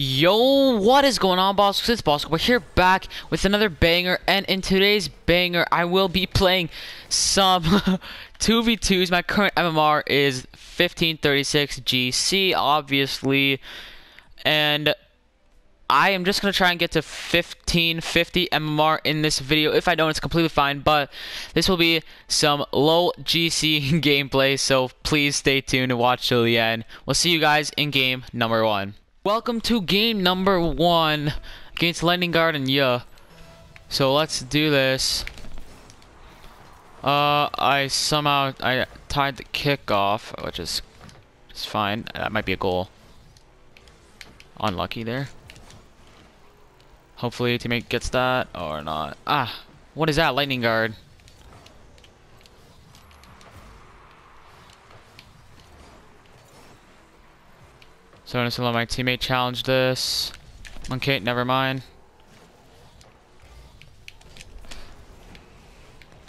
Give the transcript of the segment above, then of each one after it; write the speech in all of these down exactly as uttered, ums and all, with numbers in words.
Yo, what is going on, Bosco? It's Bosco. We're here back with another banger, and in today's banger, I will be playing some two v twos. My current M M R is fifteen thirty-six G C, obviously, and I am just going to try and get to fifteen fifty M M R in this video. If I don't, it's completely fine, but this will be some low G C gameplay, so please stay tuned and watch till the end. We'll see you guys in game number one. Welcome to game number one against Lightning Guard and yeah. So let's do this. Uh, I somehow I tied the kick off, which is is fine. That might be a goal. Unlucky there. Hopefully teammate gets that or not. Ah, what is that? Lightning Guard. So I'm just gonna let my teammate challenge this. Okay, never mind.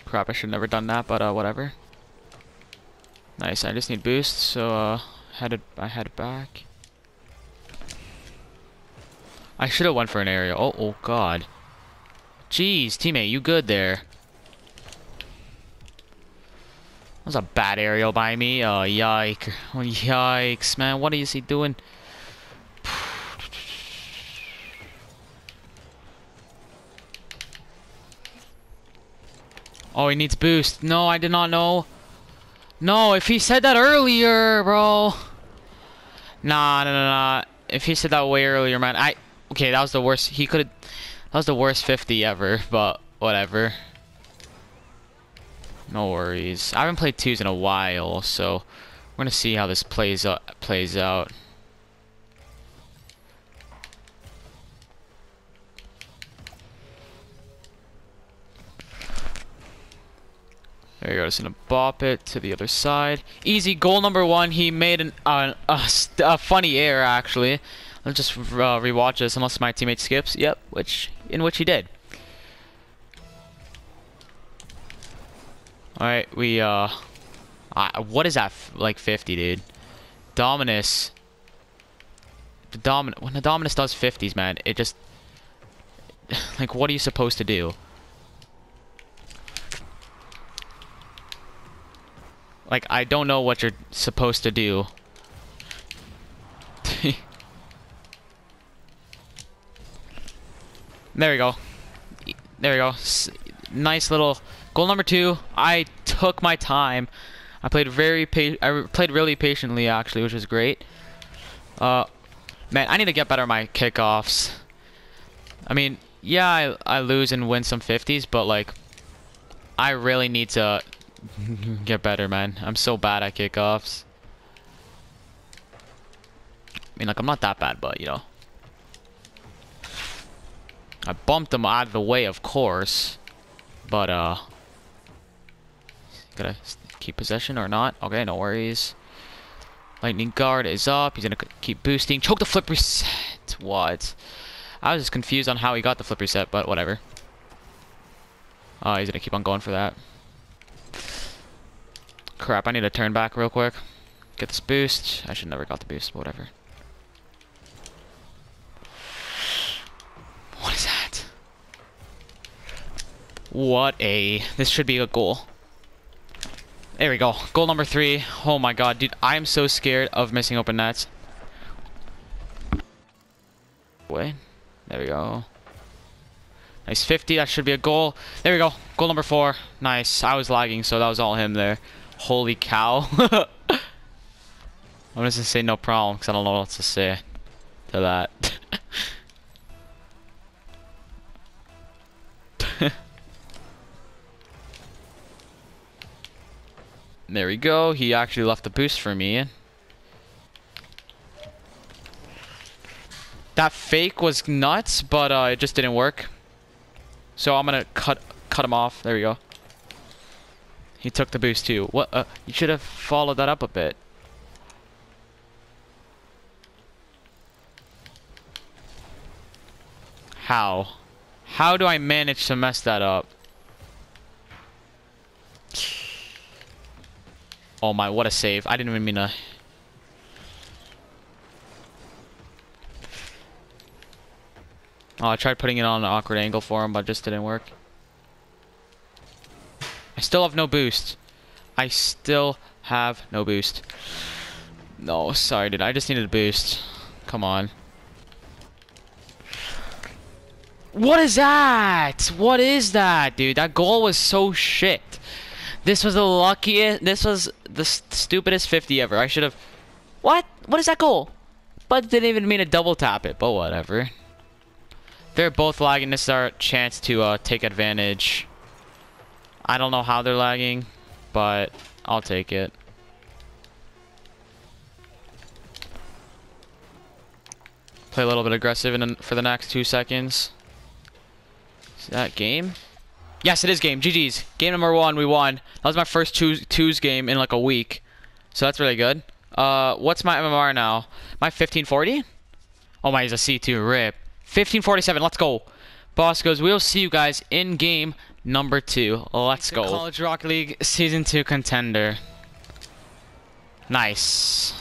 Crap, I should have never done that, but uh, whatever. Nice, I just need boost, so uh, headed, I headed back. I should have went for an area. Oh, oh God. Jeez, teammate, you good there? That was a bad aerial by me. Oh, yikes. Oh, yikes, man. What is he doing? Oh, he needs boost. No, I did not know. No, if he said that earlier, bro. Nah, nah, nah, nah. If he said that way earlier, man. I. Okay, that was the worst. He could have. That was the worst fifty ever, but whatever. No worries. I haven't played twos in a while, so we're gonna see how this plays out. Plays out. There you go. Just gonna bop it to the other side. Easy goal number one. He made an uh, a, a funny error actually. Let's just uh, rewatch this unless my teammate skips. Yep, which in which he did. Alright, we, uh, uh... what is that, f like, fifty, dude? Dominus. The Domin when the Dominus does fifties, man, it just... like, what are you supposed to do? Like, I don't know what you're supposed to do. There we go. There we go. S nice little... Goal number two. I took my time. I played very pa I played really patiently actually, which was great. Uh, man, I need to get better at my kickoffs. I mean, yeah, I I lose and win some fifties, but like, I really need to get better, man. I'm so bad at kickoffs. I mean, like, I'm not that bad, but you know, I bumped them out of the way, of course, but uh. Gonna keep possession or not? Okay, no worries. Lightning guard is up. He's gonna keep boosting. Choke the flip reset. What? I was just confused on how he got the flip reset, but whatever. Uh, he's gonna keep on going for that. Crap, I need to turn back real quick. Get this boost. I should never got the boost, but whatever. What is that? What a... This should be a goal. There we go. Goal number three. Oh my god, dude. I am so scared of missing open nets. Wait. There we go. Nice fifty. That should be a goal. There we go. Goal number four. Nice. I was lagging, so that was all him there. Holy cow. I'm just gonna say no problem, because I don't know what else to say to that. There we go. He actually left the boost for me. That fake was nuts, but uh, it just didn't work. So I'm gonna cut cut him off. There we go. He took the boost too. What? Uh, you should have followed that up a bit. How? How do I manage to mess that up? Oh my, what a save. I didn't even mean to... Oh, I tried putting it on an awkward angle for him, but it just didn't work. I still have no boost. I still have no boost. No, sorry, dude. I just needed a boost. Come on. What is that? What is that, dude? That goal was so shit. This was the luckiest. This was the st stupidest fifty ever. I should have. What? What is that goal? But didn't even mean to double tap it. But whatever. They're both lagging. This is our chance to uh, take advantage. I don't know how they're lagging, but I'll take it. Play a little bit aggressive in, for the next two seconds. Is that game? Yes, it is game. G G's. Game number one. We won. That was my first twos, twos game in like a week. So that's really good. Uh, what's my M M R now? My fifteen forty? Oh my, he's a C two. Rip. fifteen forty-seven. Let's go. Bosco's. We'll see you guys in game number two. Let's go. College Rocket League Season two Contender. Nice.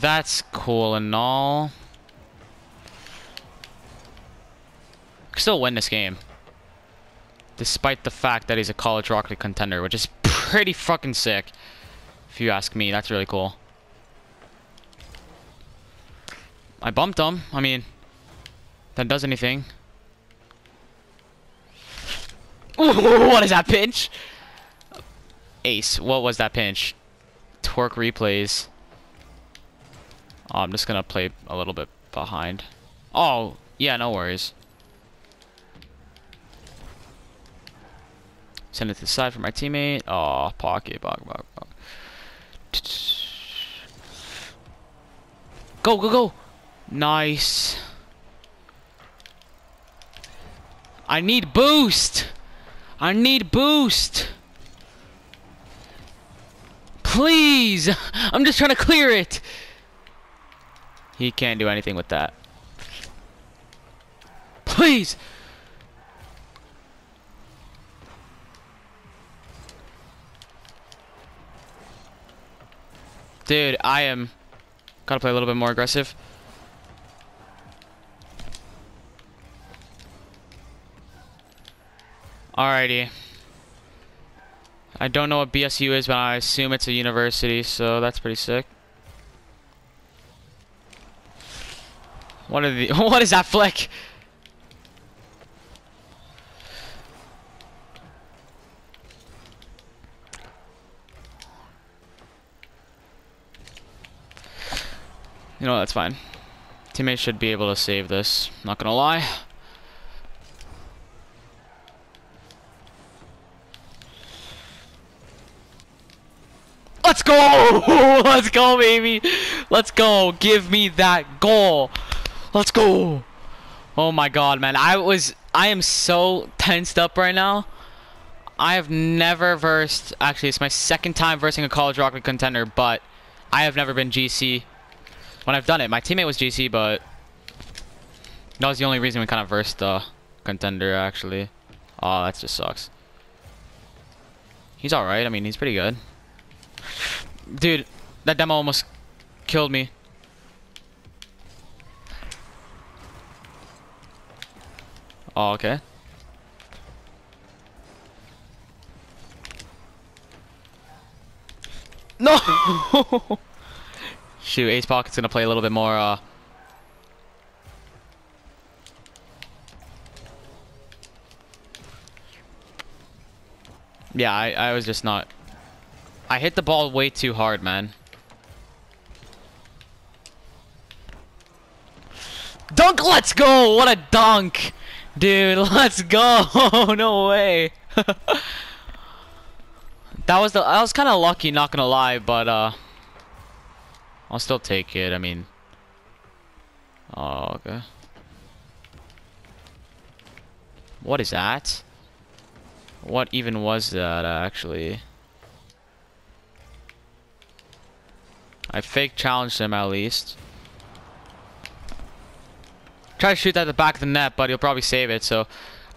That's cool and all. Can still win this game. Despite the fact that he's a College Rocket League Contender, which is pretty fucking sick. If you ask me, that's really cool. I bumped him. I mean, that does anything. Ooh, what is that pinch? Ace. What was that pinch? Torque replays. Oh, I'm just gonna play a little bit behind. Oh, yeah, no worries. Send it to the side for my teammate. Oh, pocket. Bog, bog, bog. Go, go, go. Nice. I need boost. I need boost. Please. I'm just trying to clear it. He can't do anything with that. Please. Dude, I am... Gotta play a little bit more aggressive. Alrighty. I don't know what B S U is, but I assume it's a university, so that's pretty sick. What are the what is that flick? You know, that's fine. Teammates should be able to save this, not gonna lie. Let's go! Let's go, baby! Let's go! Give me that goal! Let's go! Oh my god, man. I was... I am so tensed up right now. I have never versed... Actually, it's my second time versing a College Rocket League Contender, but I have never been G C. When I've done it, my teammate was G C, but that was the only reason we kind of versed the Contender, actually. Oh, that just sucks. He's alright. I mean, he's pretty good. Dude, that demo almost killed me. Oh, okay. No! Shoot, Ace Pocket's gonna play a little bit more, uh... Yeah, I, I was just not... I hit the ball way too hard, man. Dunk, let's go! What a dunk! Dude, let's go! No way! That was the... I was kind of lucky, not gonna lie, but, uh... I'll still take it, I mean... Oh, okay. What is that? What even was that, actually? I fake challenged him, at least. Try to shoot that at the back of the net, but he'll probably save it, so...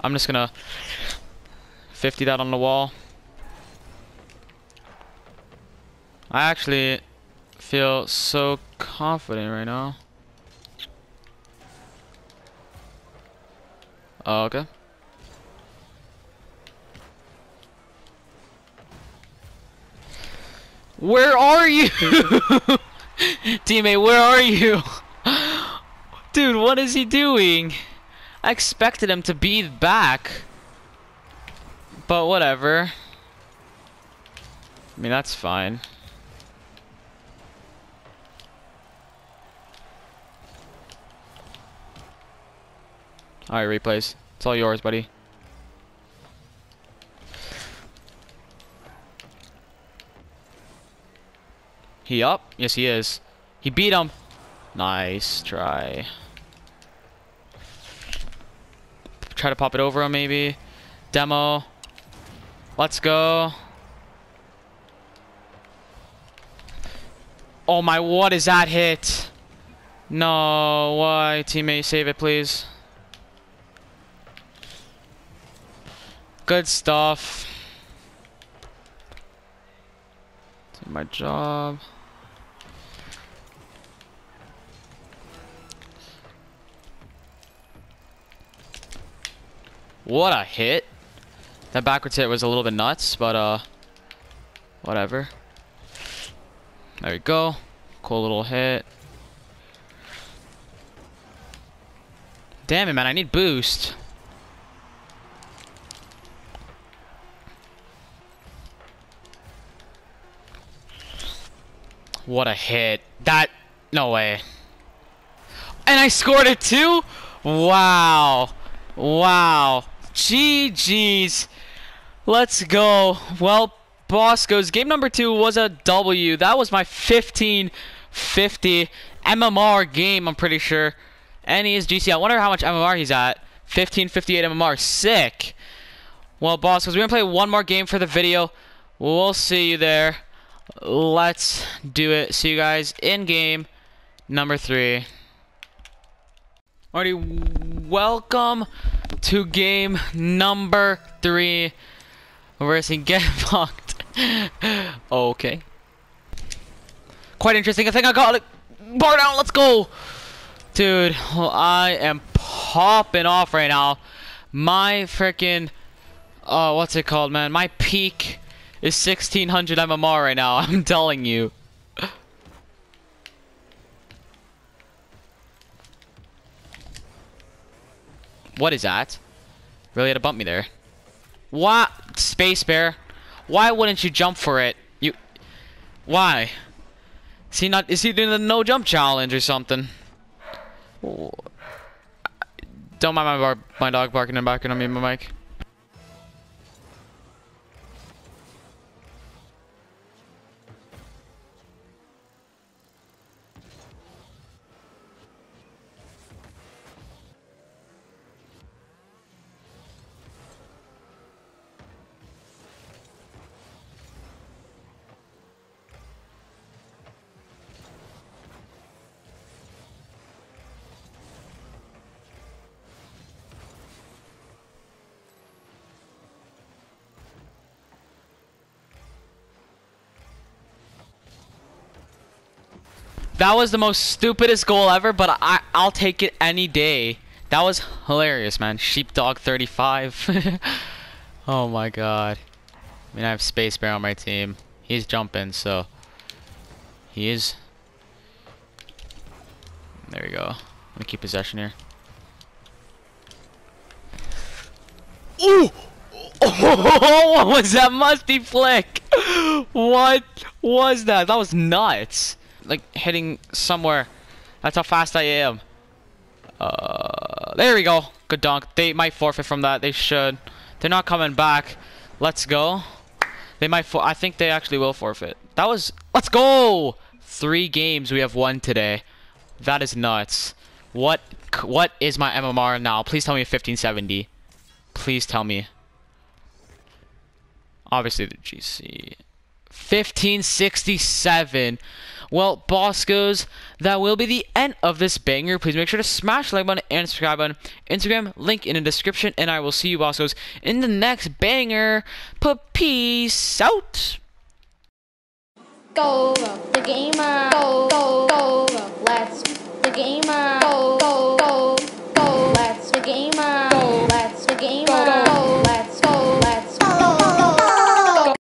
I'm just gonna... fifty that on the wall. I actually... feel so confident right now. Oh, okay. Where are you? Teammate, where are you? Dude, what is he doing? I expected him to be back. But whatever. I mean, that's fine. Alright, replays. It's all yours, buddy. He up? Yes, he is. He beat him. Nice try. Try to pop it over him, maybe. Demo. Let's go. Oh my, what is that hit? No, why? Teammate, save it, please. Good stuff. Do my job. What a hit. That backwards hit was a little bit nuts, but uh whatever. There we go. Cool little hit. Damn it, man, I need boost. What a hit. That, no way. And I scored it too? Wow. Wow. G G's. Let's go. Well, Bosco's game number two was a W. That was my fifteen fifty M M R game, I'm pretty sure. And he is G C. I wonder how much M M R he's at. fifteen fifty-eight M M R. Sick. Well, Bosco's, we're going to play one more game for the video. We'll see you there. Let's do it. See you guys in game number three. Alrighty, welcome to game number three. We're seeing Get Fucked. Okay. Quite interesting. I think I got it. Bar down. Let's go. Dude, well, I am popping off right now. My freaking... Oh, what's it called, man? My peak is sixteen hundred M M R right now. I'm telling you. What is that? Really had to bump me there. What? Space Bear. Why wouldn't you jump for it? You, why? Is he not? Is he doing the no jump challenge or something? Ooh. Don't mind my bar, my dog barking and barking on me, my mic. That was the most stupidest goal ever, but I, I'll take it any day. That was hilarious, man. Sheepdog thirty-five. Oh my god. I mean, I have Space Bear on my team. He's jumping, so... He is... There we go. Let me keep possession here. Ooh! What was that? Musty flick! What was that? That was nuts. Like hitting somewhere. That's how fast I am. Uh, there we go. Good dunk. They might forfeit from that. They should. They're not coming back. Let's go. They might. For I think they actually will forfeit. That was. Let's go. Three games we have won today. That is nuts. What? What is my M M R now? Please tell me fifteen seventy. Please tell me. Obviously the G C. fifteen sixty-seven. Well, Bosco's, that will be the end of this banger. Please make sure to smash the like button and subscribe button. Instagram link in the description, and I will see you, Bosco's, in the next banger. Peace out. Go the gamer. Go go go. Let's the gamer. Go go go. Go let's the gamer. Go let's. gamer.